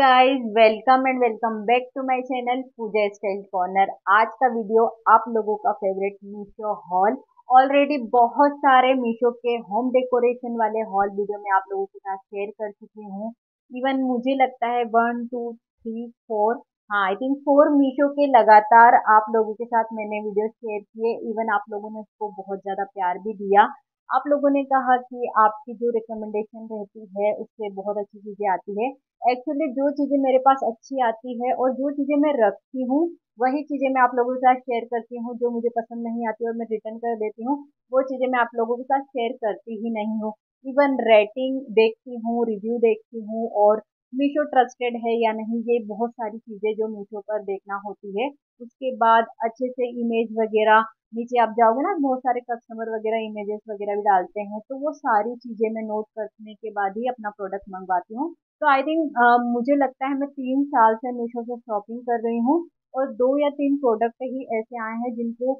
Guys, welcome and welcome back to my channel Pooja style corner. आज का video आप लोगों का फेवरेट मीशो हॉल, ऑलरेडी बहुत सारे मीशो के होम डेकोरेशन वाले हॉल वीडियो में आप लोगों के साथ शेयर कर चुकी हूँ। इवन मुझे लगता है 1 2 3 4, हाँ आई थिंक 4 मीशो के लगातार आप लोगों के साथ मैंने वीडियो शेयर किए। इवन आप लोगों ने उसको बहुत ज़्यादा प्यार भी दिया। आप लोगों ने कहा कि आपकी जो रिकमेंडेशन रहती है उससे बहुत अच्छी चीज़ें आती है। एक्चुअली जो चीज़ें मेरे पास अच्छी आती है और जो चीज़ें मैं रखती हूँ वही चीज़ें मैं आप लोगों के साथ शेयर करती हूँ। जो मुझे पसंद नहीं आती और मैं रिटर्न कर देती हूँ वो चीज़ें मैं आप लोगों के साथ शेयर करती ही नहीं हूँ। इवन रेटिंग देखती हूँ, रिव्यू देखती हूँ और मीशो ट्रस्टेड है या नहीं, ये बहुत सारी चीज़ें जो मीशो पर देखना होती है। उसके बाद अच्छे से इमेज वगैरह, नीचे आप जाओगे ना बहुत सारे कस्टमर वगैरह इमेजेस वगैरह भी डालते हैं, तो वो सारी चीज़ें मैं नोट करने के बाद ही अपना प्रोडक्ट मंगवाती हूँ। तो आई थिंक मुझे लगता है मैं 3 साल से मीशो से शॉपिंग कर रही हूँ और 2 या 3 प्रोडक्ट ही ऐसे आए हैं जिनको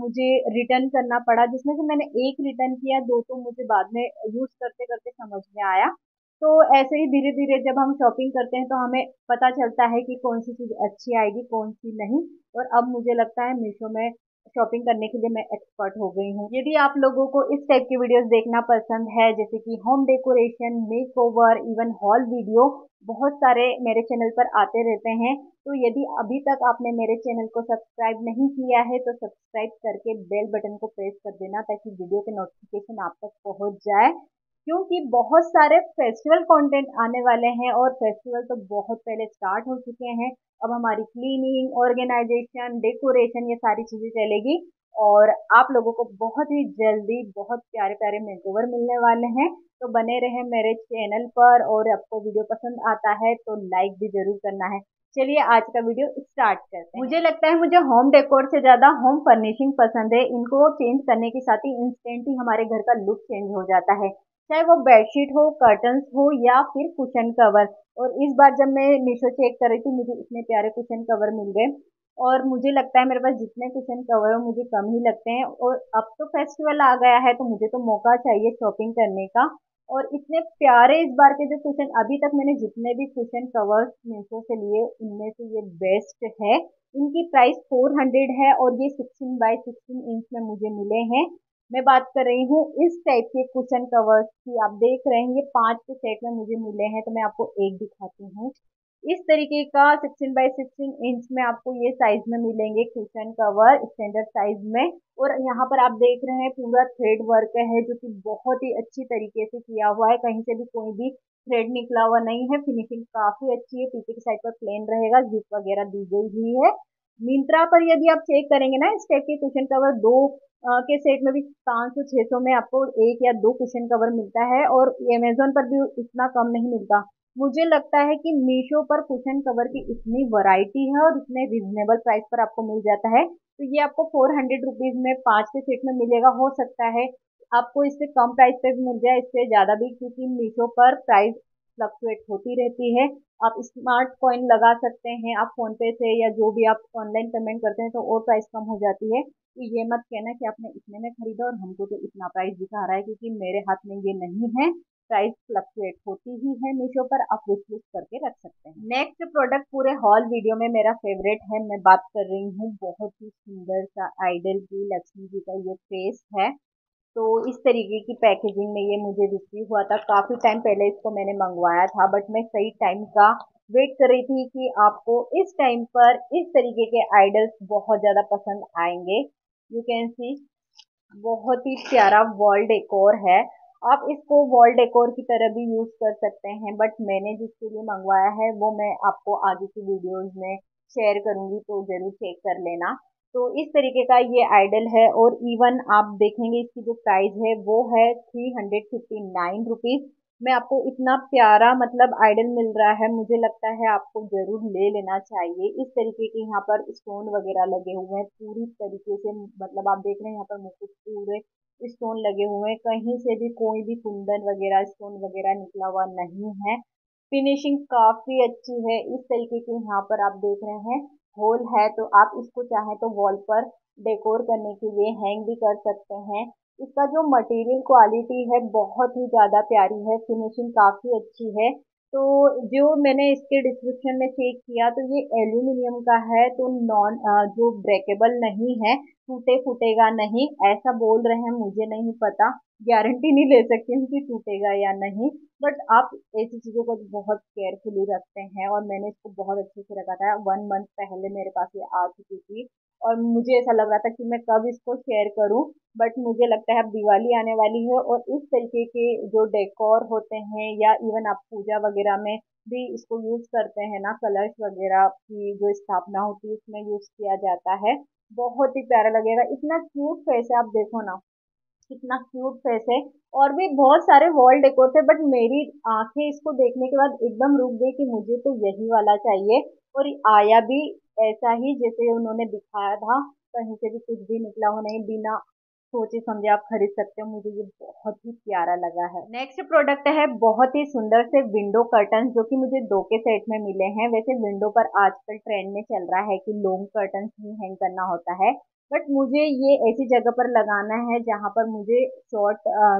मुझे रिटर्न करना पड़ा, जिसमें से मैंने 1 रिटर्न किया, 2 तो मुझे बाद में यूज़ करते करते समझ में आया। तो ऐसे ही धीरे धीरे जब हम शॉपिंग करते हैं तो हमें पता चलता है कि कौन सी चीज़ अच्छी आएगी कौन सी नहीं। और अब मुझे लगता है मीशो में शॉपिंग करने के लिए मैं एक्सपर्ट हो गई हूँ। यदि आप लोगों को इस टाइप की वीडियोस देखना पसंद है, जैसे कि home decoration, makeover, even haul video, बहुत सारे मेरे चैनल पर आते रहते हैं। तो यदि अभी तक आपने मेरे चैनल को सब्सक्राइब नहीं किया है तो सब्सक्राइब करके बेल बटन को प्रेस कर देना ताकि वीडियो के नोटिफिकेशन आप तक पहुँच जाए, क्योंकि बहुत सारे फेस्टिवल कंटेंट आने वाले हैं और फेस्टिवल तो बहुत पहले स्टार्ट हो चुके हैं। अब हमारी क्लीनिंग, ऑर्गेनाइजेशन, डेकोरेशन, ये सारी चीज़ें चलेगी और आप लोगों को बहुत ही जल्दी बहुत प्यारे प्यारे मेकओवर मिलने वाले हैं। तो बने रहें मेरे चैनल पर और आपको वीडियो पसंद आता है तो लाइक भी जरूर करना है। चलिए आज का वीडियो स्टार्ट करते हैं। मुझे लगता है मुझे होम डेकोर से ज़्यादा होम फर्निशिंग पसंद है। इनको चेंज करने के साथ ही इंस्टेंट ही हमारे घर का लुक चेंज हो जाता है, चाहे वो बेडशीट हो, कर्टन्स हो या फिर कुशन कवर। और इस बार जब मैं मीशो चेक कर रही थी मुझे इतने प्यारे कुशन कवर मिल गए और मुझे लगता है मेरे पास जितने कुशन कवर हो मुझे कम ही लगते हैं। और अब तो फेस्टिवल आ गया है तो मुझे तो मौका चाहिए शॉपिंग करने का। और इतने प्यारे इस बार के जो कुशन, अभी तक मैंने जितने भी कुशन कवर्स मीशो से लिए उनमें से ये बेस्ट है। इनकी प्राइस 400 है और ये 16 बाई 16 इंच में मुझे मिले हैं। मैं बात कर रही हूँ इस टाइप के कुशन कवर्स की, आप देख रहे हैं ये 5 के सेट में मुझे मिले हैं। तो मैं आपको एक दिखाती हूँ। इस तरीके का 16 बाई 16 इंच में आपको ये साइज में मिलेंगे कुशन कवर स्टैंडर्ड साइज में। और यहाँ पर आप देख रहे हैं पूरा थ्रेड वर्क है जो कि बहुत ही अच्छी तरीके से किया हुआ है, कहीं से भी कोई भी थ्रेड निकला हुआ नहीं है। फिनिशिंग काफ़ी अच्छी है, पीछे की साइड पर प्लेन रहेगा, जिप वगैरह दी गई हुई है। मिंत्रा पर यदि आप चेक करेंगे ना इस टाइप के कुशन कवर 2 के सेट में भी 500-600 में आपको 1 या 2 कुशन कवर मिलता है और अमेजोन पर भी इतना कम नहीं मिलता। मुझे लगता है कि मीशो पर कुशन कवर की इतनी वैरायटी है और इतने रिजनेबल प्राइस पर आपको मिल जाता है। तो ये आपको 400 रुपीज़ में 5 के सेट में मिलेगा। हो सकता है आपको इससे कम प्राइस पर भी मिल जाए, इससे ज़्यादा भी, क्योंकि मीशो पर प्राइस फ्लक्चुएट होती रहती है। आप स्मार्ट कॉइन लगा सकते हैं, आप फ़ोनपे से या जो भी आप ऑनलाइन पेमेंट करते हैं तो और प्राइस कम हो जाती है। तो ये मत कहना कि आपने इतने में खरीदा और हमको तो इतना प्राइस दिखा रहा है, क्योंकि मेरे हाथ में ये नहीं है। प्राइस फ्लक्चुएट होती ही है मीशो पर, आप विशलिस्ट करके रख सकते हैं। नेक्स्ट प्रोडक्ट पूरे हॉल वीडियो में मेरा फेवरेट है। मैं बात कर रही हूँ बहुत ही सुंदर सा आइडल की, लक्ष्मी जी का ये फेस है। तो इस तरीके की पैकेजिंग में ये मुझे रिसीव हुआ था। काफ़ी टाइम पहले इसको मैंने मंगवाया था बट मैं सही टाइम का वेट कर रही थी कि आपको इस टाइम पर इस तरीके के आइडल्स बहुत ज़्यादा पसंद आएंगे। यू कैन सी बहुत ही प्यारा वॉल डेकोर है। आप इसको वॉल डेकोर की तरह भी यूज़ कर सकते हैं, बट मैंने जिसके लिए मंगवाया है वो मैं आपको आगे की वीडियोज़ में शेयर करूँगी, तो ज़रूर चेक कर लेना। तो इस तरीके का ये आइडल है और इवन आप देखेंगे इसकी जो प्राइस है वो है 359 रुपीज़। मैं आपको इतना प्यारा मतलब आइडल मिल रहा है, मुझे लगता है आपको ज़रूर ले लेना चाहिए। इस तरीके के यहाँ पर स्टोन वगैरह लगे हुए हैं पूरी तरीके से, मतलब आप देख रहे हैं यहाँ पर मुकुट पूरे स्टोन लगे हुए हैं, कहीं से भी कोई भी कुंदन वगैरह स्टोन वगैरह निकला हुआ नहीं है। फिनिशिंग काफ़ी अच्छी है। इस तरीके के यहाँ पर आप देख रहे हैं होल है, तो आप इसको चाहे तो वॉल पर डेकोर करने के लिए हैंग भी कर सकते हैं। इसका जो मटेरियल क्वालिटी है बहुत ही ज़्यादा प्यारी है, फिनिशिंग काफ़ी अच्छी है। तो जो मैंने इसके डिस्क्रिप्शन में चेक किया तो ये एल्यूमिनियम का है, तो नॉन जो ब्रेकेबल नहीं है, टूटे फूटेगा नहीं ऐसा बोल रहे हैं। मुझे नहीं पता, गारंटी नहीं ले सकती हूँ कि टूटेगा या नहीं, बट आप ऐसी चीज़ों को बहुत केयरफुली रखते हैं और मैंने इसको बहुत अच्छे से रखा था। 1 मंथ पहले मेरे पास ये आ चुकी थी और मुझे ऐसा लग रहा था कि मैं कब इसको शेयर करूं, बट मुझे लगता है अब दिवाली आने वाली है और इस तरीके के जो डेकोर होते हैं या इवन आप पूजा वगैरह में भी इसको यूज़ करते हैं ना, कलर्स वगैरह की जो स्थापना होती है उसमें यूज़ किया जाता है। बहुत ही प्यारा लगेगा, इतना क्यूट फेस है, आप देखो ना कितना क्यूट फेस है। और भी बहुत सारे वॉल डेकोर थे, बट मेरी आँखें इसको देखने के बाद एकदम रुक गई कि मुझे तो यही वाला चाहिए। और आया भी ऐसा ही जैसे उन्होंने दिखाया था, कहीं से भी कुछ भी निकला हो नहीं, बिना सोचे समझे आप खरीद सकते हो। मुझे ये बहुत ही प्यारा लगा है। नेक्स्ट प्रोडक्ट है बहुत ही सुंदर से विंडो कर्टन, जो कि मुझे 2 के सेट में मिले हैं। वैसे विंडो पर आजकल ट्रेंड में चल रहा है कि लॉन्ग कर्टन ही हैंग करना होता है, बट मुझे ये ऐसी जगह पर लगाना है जहाँ पर मुझे शॉर्ट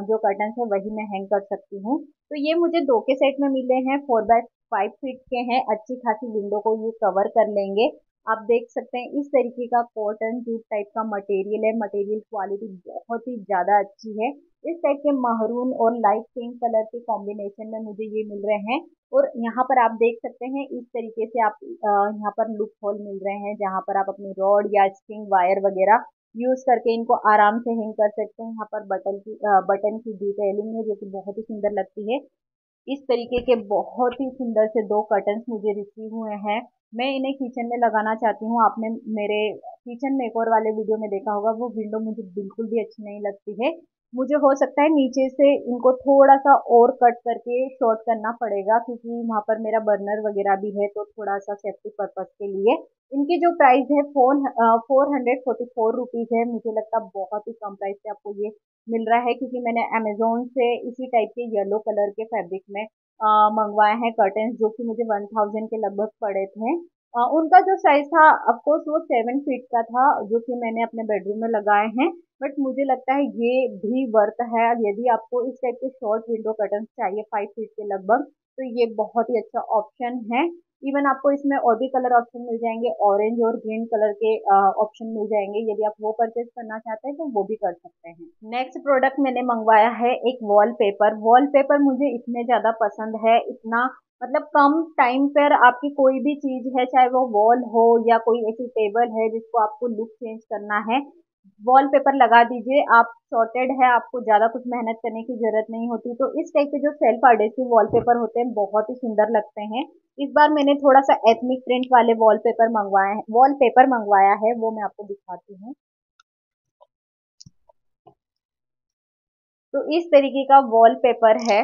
जो कर्टन है वही मैं हैंग कर सकती हूँ। तो ये मुझे 2 के सेट में मिले हैं, 4 बाय 5 फीट के हैं। अच्छी खासी विंडो को ये कवर कर लेंगे। आप देख सकते हैं इस तरीके का कॉटन जूट टाइप का मटेरियल है, मटेरियल क्वालिटी बहुत ही ज़्यादा अच्छी है। इस टाइप के महरून और लाइट पिंक कलर के कॉम्बिनेशन में मुझे ये मिल रहे हैं। और यहाँ पर आप देख सकते हैं इस तरीके से आप यहाँ पर लूप होल मिल रहे हैं जहाँ पर आप अपनी रॉड या स्ट्रिंग वायर वगैरह यूज़ करके इनको आराम से हैंग कर सकते हैं। यहाँ पर बटन की डिटेलिंग है जो कि बहुत ही सुंदर लगती है। इस तरीके के बहुत ही सुंदर से 2 कर्टन्स मुझे रिसीव हुए हैं। मैं इन्हें किचन में लगाना चाहती हूँ। आपने मेरे किचन मेकओवर वाले वीडियो में देखा होगा, वो विंडो मुझे बिल्कुल भी अच्छी नहीं लगती है। मुझे हो सकता है नीचे से इनको थोड़ा सा और कट करके शॉर्ट करना पड़ेगा, क्योंकि वहाँ पर मेरा बर्नर वगैरह भी है, तो थोड़ा सा सेफ्टी पर्पज़ के लिए। इनकी जो प्राइस है 444 रुपीज़ है। मुझे लगता है बहुत ही कम प्राइस पे आपको ये मिल रहा है, क्योंकि मैंने अमेजोन से इसी टाइप के येलो कलर के फैब्रिक में मंगवाए हैं कर्टन्स, जो कि मुझे 1000 के लगभग पड़े थे। उनका जो साइज़ था ऑफकोर्स वो 7 फीट का था, जो कि मैंने अपने बेडरूम में लगाए हैं, बट मुझे लगता है ये भी वर्थ है। यदि आपको इस टाइप के शॉर्ट विंडो कर्टन्स चाहिए 5 फीट के लगभग, तो ये बहुत ही अच्छा ऑप्शन है। इवन आपको इसमें और भी कलर ऑप्शन मिल जाएंगे, ऑरेंज और ग्रीन कलर के ऑप्शन मिल जाएंगे। यदि आप वो परचेज करना चाहते हैं तो वो भी कर सकते हैं। नेक्स्ट प्रोडक्ट मैंने मंगवाया है एक वॉलपेपर। वॉलपेपर मुझे इतने ज़्यादा पसंद है, इतना मतलब कम टाइम पर आपकी कोई भी चीज़ है, चाहे वो वॉल हो या कोई ऐसी टेबल है जिसको आपको लुक चेंज करना है, वॉलपेपर लगा दीजिए। आप शॉर्टेड है, आपको ज़्यादा कुछ मेहनत करने की ज़रूरत नहीं होती। तो इस टाइप के जो सेल्फ एडहेसिव वॉलपेपर होते हैं बहुत ही सुंदर लगते हैं। इस बार मैंने थोड़ा सा एथनिक प्रिंट वाले वॉलपेपर मंगवाया है, वो मैं आपको दिखाती हूँ। तो इस तरीके का वॉलपेपर है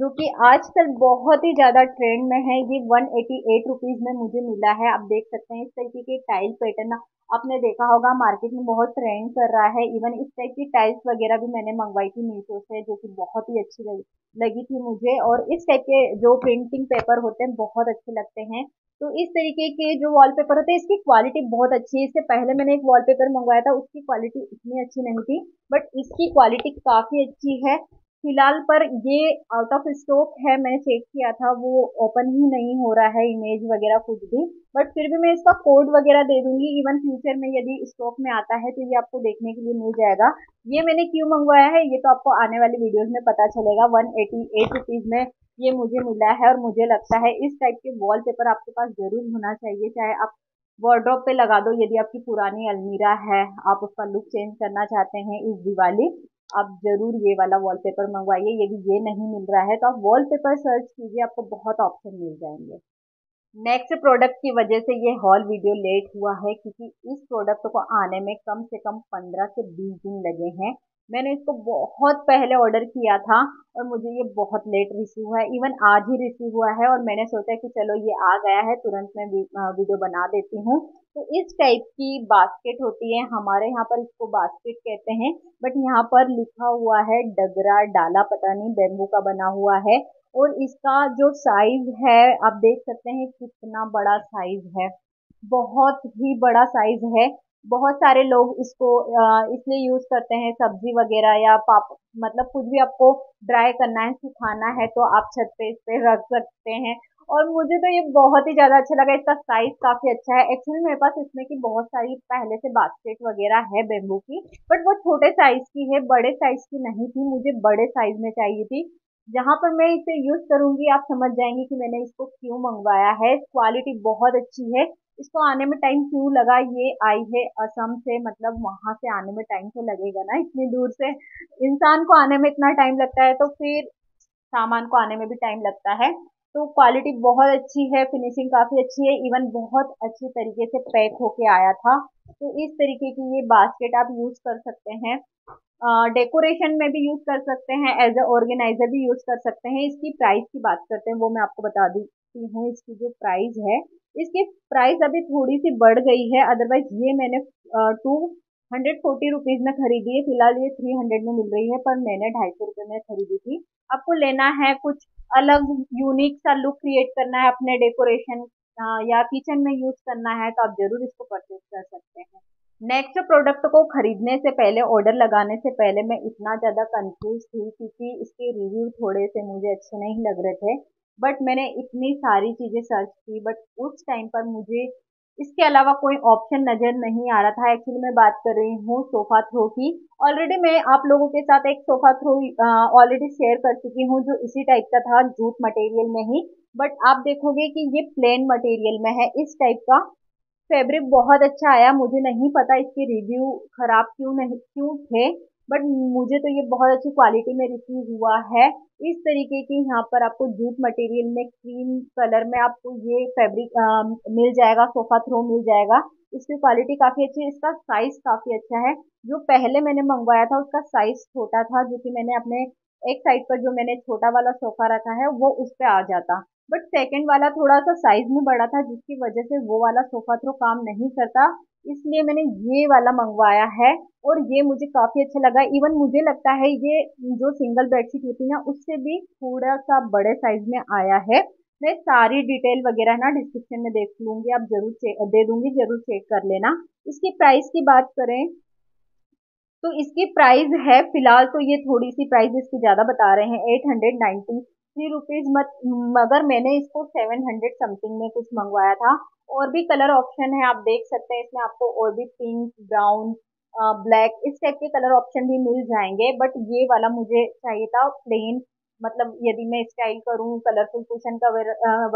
जो कि आजकल बहुत ही ज़्यादा ट्रेंड में है। ये 188 रुपीज़ में मुझे मिला है। आप देख सकते हैं इस तरीके के टाइल पैटर्न आपने देखा होगा मार्केट में बहुत ट्रेंड कर रहा है। इवन इस टाइप की टाइल्स वगैरह भी मैंने मंगवाई थी मीशो से, जो कि बहुत ही अच्छी लगी थी मुझे। और इस टाइप के जो प्रिंटिंग पेपर होते हैं बहुत अच्छे लगते हैं। तो इस तरीके के जो वॉलपेपर होते हैं इसकी क्वालिटी बहुत अच्छी है। इससे पहले मैंने एक वॉलपेपर मंगवाया था, उसकी क्वालिटी इतनी अच्छी नहीं थी, बट इसकी क्वालिटी काफ़ी अच्छी है। फिलहाल पर ये आउट ऑफ स्टॉक है, मैंने चेक किया था, वो ओपन ही नहीं हो रहा है इमेज वगैरह कुछ भी, बट फिर भी मैं इसका कोड वगैरह दे दूंगी। इवन फ्यूचर में यदि स्टॉक में आता है तो ये आपको देखने के लिए मिल जाएगा। ये मैंने क्यों मंगवाया है ये तो आपको आने वाली वीडियोस में पता चलेगा। 188 रुपीज़ में ये मुझे मिला है। और मुझे लगता है इस टाइप के वॉलपेपर आपके पास ज़रूर होना चाहिए, चाहे आप वार्डरोब पे लगा दो। यदि आपकी पुरानी अलमीरा है, आप उसका लुक चेंज करना चाहते हैं इस दिवाली, आप ज़रूर ये वाला वॉलपेपर मंगवाइए। यदि ये नहीं मिल रहा है तो आप वॉलपेपर सर्च कीजिए, आपको बहुत ऑप्शन मिल जाएंगे। नेक्स्ट प्रोडक्ट की वजह से ये हॉल वीडियो लेट हुआ है, क्योंकि इस प्रोडक्ट को आने में कम से कम 15 से 20 दिन लगे हैं। मैंने इसको बहुत पहले ऑर्डर किया था और मुझे ये बहुत लेट रिसीव हुआ है। इवन आज ही रिसीव हुआ है और मैंने सोचा कि चलो ये आ गया है, तुरंत मैं वीडियो बना देती हूँ। तो इस टाइप की बास्केट होती है, हमारे यहाँ पर इसको बास्केट कहते हैं, बट यहाँ पर लिखा हुआ है डगरा डाला, पता नहीं बेम्बू का बना हुआ है। और इसका जो साइज़ है आप देख सकते हैं कितना बड़ा साइज़ है, बहुत ही बड़ा साइज़ है। बहुत सारे लोग इसको इसलिए यूज करते हैं सब्जी वगैरह या पाप, मतलब कुछ भी आपको ड्राई करना है, सुखाना है तो आप छत पे इस पे रख सकते हैं। और मुझे तो ये बहुत ही ज़्यादा अच्छा लगा, इसका साइज काफ़ी अच्छा है। एक्चुअली मेरे पास इसमें की बहुत सारी पहले से बास्केट वगैरह है बेम्बू की, बट वो छोटे साइज की है, बड़े साइज की नहीं थी, मुझे बड़े साइज में चाहिए थी। जहाँ पर मैं इसे यूज़ करूँगी आप समझ जाएंगे कि मैंने इसको क्यों मंगवाया है। क्वालिटी बहुत अच्छी है, इसको आने में टाइम क्यों लगा, ये आई है असम से, मतलब वहाँ से आने में टाइम तो लगेगा ना, इतनी दूर से इंसान को आने में इतना टाइम लगता है तो फिर सामान को आने में भी टाइम लगता है। तो क्वालिटी बहुत अच्छी है, फिनिशिंग काफ़ी अच्छी है, इवन बहुत अच्छी तरीके से पैक होके आया था। तो इस तरीके की ये बास्केट आप यूज़ कर सकते हैं, डेकोरेशन में भी यूज़ कर सकते हैं, एज ए ऑर्गेनाइजर भी यूज़ कर सकते हैं। इसकी प्राइस की बात करते हैं, वो मैं आपको बता देती हूँ। इसकी जो प्राइस है, इसकी प्राइस अभी थोड़ी सी बढ़ गई है, अदरवाइज ये मैंने 240 रुपीज़ में खरीदी है, फिलहाल ये 300 में मिल रही है, पर मैंने 250 रुपये में खरीदी थी। आपको लेना है, कुछ अलग यूनिक सा लुक क्रिएट करना है अपने डेकोरेशन या किचन में यूज करना है तो आप जरूर इसको परचेज कर सकते हैं। नेक्स्ट प्रोडक्ट को खरीदने से पहले, ऑर्डर लगाने से पहले मैं इतना ज़्यादा कंफ्यूज थी क्योंकि इसके रिव्यू थोड़े से मुझे अच्छे नहीं लग रहे थे, बट मैंने इतनी सारी चीज़ें सर्च की, बट उस टाइम पर मुझे इसके अलावा कोई ऑप्शन नज़र नहीं आ रहा था। एक्चुअली मैं बात कर रही हूँ सोफ़ा थ्रो की। ऑलरेडी मैं आप लोगों के साथ एक सोफ़ा थ्रो ऑलरेडी शेयर कर चुकी हूँ जो इसी टाइप का था, जूट मटेरियल में ही, बट आप देखोगे कि ये प्लेन मटेरियल में है। इस टाइप का फैब्रिक बहुत अच्छा आया, मुझे नहीं पता इसके रिव्यू खराब क्यों थे, बट मुझे तो ये बहुत अच्छी क्वालिटी में रिसीव हुआ है। इस तरीके की यहाँ पर आपको जूट मटेरियल में क्रीम कलर में आपको ये फैब्रिक मिल जाएगा, सोफ़ा थ्रो मिल जाएगा। इसकी क्वालिटी काफ़ी अच्छी है, इसका साइज़ काफ़ी अच्छा है। जो पहले मैंने मंगवाया था उसका साइज़ छोटा था, जो कि मैंने अपने एक साइड पर जो मैंने छोटा वाला सोफ़ा रखा है वो उस पर आ जाता, बट सेकेंड वाला थोड़ा सा साइज़ में बड़ा था जिसकी वजह से वो वाला सोफ़ा थ्रो काम नहीं करता, इसलिए मैंने ये वाला मंगवाया है और ये मुझे काफ़ी अच्छा लगा। इवन मुझे लगता है ये जो सिंगल बेडशीट होती है ना उससे भी थोड़ा सा बड़े साइज में आया है। मैं सारी डिटेल वगैरह ना डिस्क्रिप्शन में देख लूँगी, आप जरूर दे दूँगी, जरूर चेक कर लेना। इसकी प्राइस की बात करें तो इसकी प्राइस है, फिलहाल तो ये थोड़ी सी प्राइस इसकी ज़्यादा बता रहे हैं, 893 रुपीज़, मगर मैंने इसको 700 समथिंग में कुछ मंगवाया था। और भी कलर ऑप्शन है, आप देख सकते हैं, इसमें आपको और भी पिंक, ब्राउन, ब्लैक इस टाइप के कलर ऑप्शन भी मिल जाएंगे, बट ये वाला मुझे चाहिए था प्लेन, मतलब यदि मैं स्टाइल करूँ, कलरफुल कुशन का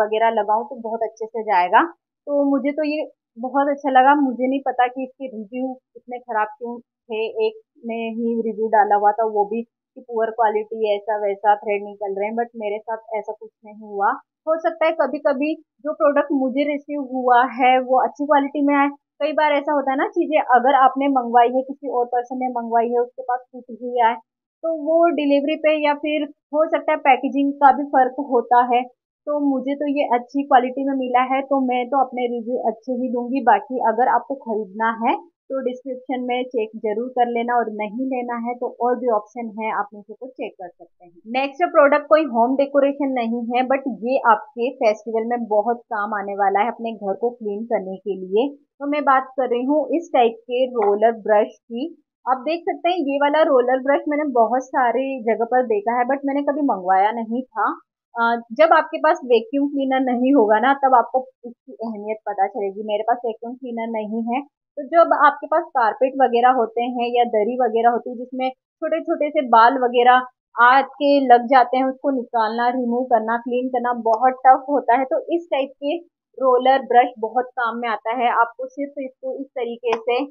वगैरह लगाऊँ तो बहुत अच्छे से जाएगा। तो मुझे तो ये बहुत अच्छा लगा, मुझे नहीं पता कि इसके रिव्यू इतने खराब क्यों थे। एक ने ही रिव्यू डाला हुआ था, वो भी कि पुअर क्वालिटी, ऐसा वैसा, थ्रेड निकल रहे हैं, बट मेरे साथ ऐसा कुछ नहीं हुआ। हो सकता है कभी कभी जो प्रोडक्ट मुझे रिसीव हुआ है वो अच्छी क्वालिटी में आए, कई बार ऐसा होता है ना, चीज़ें अगर आपने मंगवाई है, किसी और पर्सन ने मंगवाई है, उसके पास कुछ भी आए तो वो डिलीवरी पे या फिर हो सकता है पैकेजिंग का भी फर्क होता है। तो मुझे तो ये अच्छी क्वालिटी में मिला है, तो मैं तो अपने रिव्यू अच्छे ही दूंगी। बाकी अगर आपको खरीदना है तो डिस्क्रिप्शन में चेक जरूर कर लेना, और नहीं लेना है तो और भी ऑप्शन है, आप इनसे को चेक कर सकते हैं। नेक्स्ट प्रोडक्ट कोई होम डेकोरेशन नहीं है, बट ये आपके फेस्टिवल में बहुत काम आने वाला है अपने घर को क्लीन करने के लिए। तो मैं बात कर रही हूँ इस टाइप के रोलर ब्रश की। आप देख सकते हैं ये वाला रोलर ब्रश मैंने बहुत सारी जगह पर देखा है, बट मैंने कभी मंगवाया नहीं था। जब आपके पास वैक्यूम क्लीनर नहीं होगा ना तब आपको इसकी अहमियत पता चलेगी। मेरे पास वैक्यूम क्लीनर नहीं है, तो जब आपके पास कारपेट वगैरह होते हैं या दरी वगैरह होती है जिसमें छोटे छोटे से बाल वगैरह आज के लग जाते हैं, उसको निकालना, रिमूव करना, क्लीन करना बहुत टफ होता है। तो इस टाइप के रोलर ब्रश बहुत काम में आता है। आपको सिर्फ इसको इस तरीके से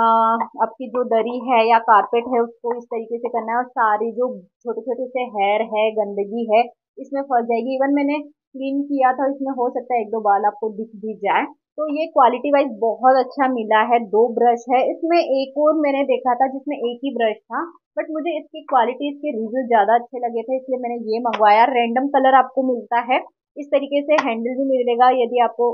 आपकी जो दरी है या कारपेट है उसको इस तरीके से करना है, और सारी जो छोटे छोटे से हेयर है, गंदगी है, इसमें फंस जाएगी। इवन मैंने क्लीन किया था, इसमें हो सकता है एक दो बाल आपको दिख भी जाए। तो ये क्वालिटी वाइज बहुत अच्छा मिला है। दो ब्रश है इसमें, एक और मैंने देखा था जिसमें एक ही ब्रश था, बट मुझे इसकी क्वालिटी, इसके रिव्यू ज़्यादा अच्छे लगे थे, इसलिए मैंने ये मंगवाया। रैंडम कलर आपको मिलता है, इस तरीके से हैंडल भी मिलेगा यदि आपको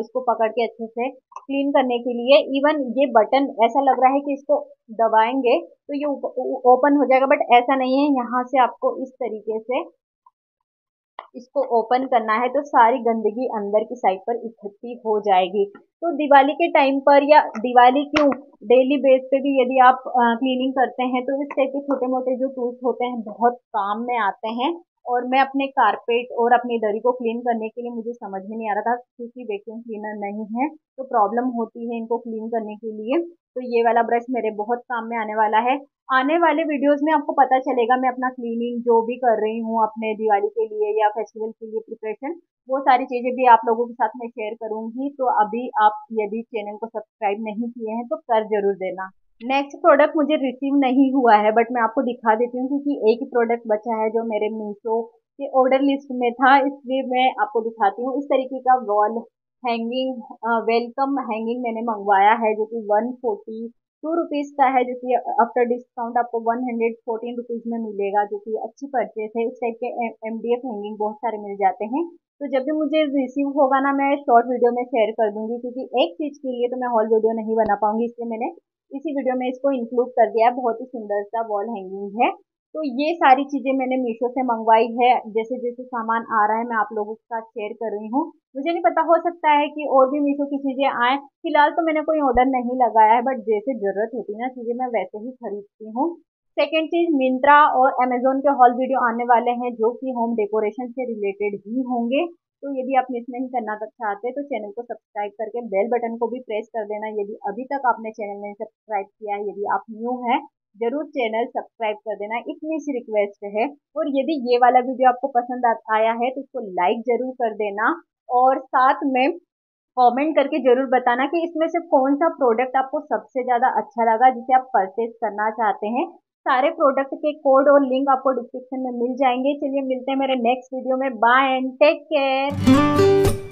इसको पकड़ के अच्छे से क्लीन करने के लिए। इवन ये बटन ऐसा लग रहा है कि इसको दबाएंगे तो ये ओपन हो जाएगा, बट ऐसा नहीं है। यहाँ से आपको इस तरीके से इसको ओपन करना है तो सारी गंदगी अंदर की साइड पर इकट्ठी हो जाएगी। तो दिवाली के टाइम पर या दिवाली क्यों डेली बेस पे भी यदि आप क्लीनिंग करते हैं तो इस टाइप के छोटे मोटे जो टूल्स होते हैं बहुत काम में आते हैं। और मैं अपने कारपेट और अपनी दरी को क्लीन करने के लिए मुझे समझ में नहीं आ रहा था क्योंकि वैक्यूम क्लीनर नहीं है तो प्रॉब्लम होती है इनको क्लीन करने के लिए। तो ये वाला ब्रश मेरे बहुत काम में आने वाला है। आने वाले वीडियोस में आपको पता चलेगा मैं अपना क्लीनिंग जो भी कर रही हूँ अपने दिवाली के लिए या फेस्टिवल के लिए प्रिपरेशन, वो सारी चीज़ें भी आप लोगों के साथ मैं शेयर करूँगी। तो अभी आप यदि चैनल को सब्सक्राइब नहीं किए हैं तो कर जरूर देना। नेक्स्ट प्रोडक्ट मुझे रिसीव नहीं हुआ है बट मैं आपको दिखा देती हूँ क्योंकि एक ही प्रोडक्ट बचा है जो मेरे मीशो के ऑर्डर लिस्ट में था, इसलिए मैं आपको दिखाती हूँ। इस तरीके का वॉल हैंगिंग वेलकम हैंगिंग मैंने मंगवाया है जो कि 142 रुपीज़ का है, जो कि आफ्टर डिस्काउंट आपको 114 रुपीज़ में मिलेगा, जो कि अच्छी परचेस है। इस टाइप के MDF हैंगिंग बहुत सारे मिल जाते हैं। तो जब भी मुझे रिसीव होगा ना मैं शॉर्ट वीडियो में शेयर कर दूंगी क्योंकि एक चीज़ के लिए तो मैं हॉल वीडियो नहीं बना पाऊंगी, इसलिए मैंने इसी वीडियो में इसको इंक्लूड कर दिया है। बहुत ही सुंदर सा वॉल हैंगिंग है। तो ये सारी चीज़ें मैंने मीशो से मंगवाई है। जैसे जैसे सामान आ रहा है मैं आप लोगों के साथ शेयर कर रही हूँ। मुझे नहीं पता, हो सकता है कि और भी मीशो की चीज़ें आएँ। फिलहाल तो मैंने कोई ऑर्डर नहीं लगाया है बट जैसे ज़रूरत होती है ना चीज़ें मैं वैसे ही खरीदती हूँ। सेकेंड चीज़, मिंत्रा और अमेजोन के हॉल वीडियो आने वाले हैं जो कि होम डेकोरेशन से रिलेटेड ही होंगे। तो यदि आप मिस नहीं करना चाहते तो चैनल को सब्सक्राइब करके बेल बटन को भी प्रेस कर देना। यदि अभी तक आपने चैनल नहीं सब्सक्राइब किया है, यदि आप न्यू हैं जरूर चैनल सब्सक्राइब कर देना, इतनी सी रिक्वेस्ट है। और यदि ये वाला वीडियो आपको पसंद आया है तो इसको लाइक जरूर कर देना और साथ में कमेंट करके जरूर बताना कि इसमें से कौन सा प्रोडक्ट आपको सबसे ज़्यादा अच्छा लगा जिसे आप परचेज करना चाहते हैं। सारे प्रोडक्ट के कोड और लिंक आपको डिस्क्रिप्शन में मिल जाएंगे। चलिए मिलते हैं मेरे नेक्स्ट वीडियो में। Bye and take care.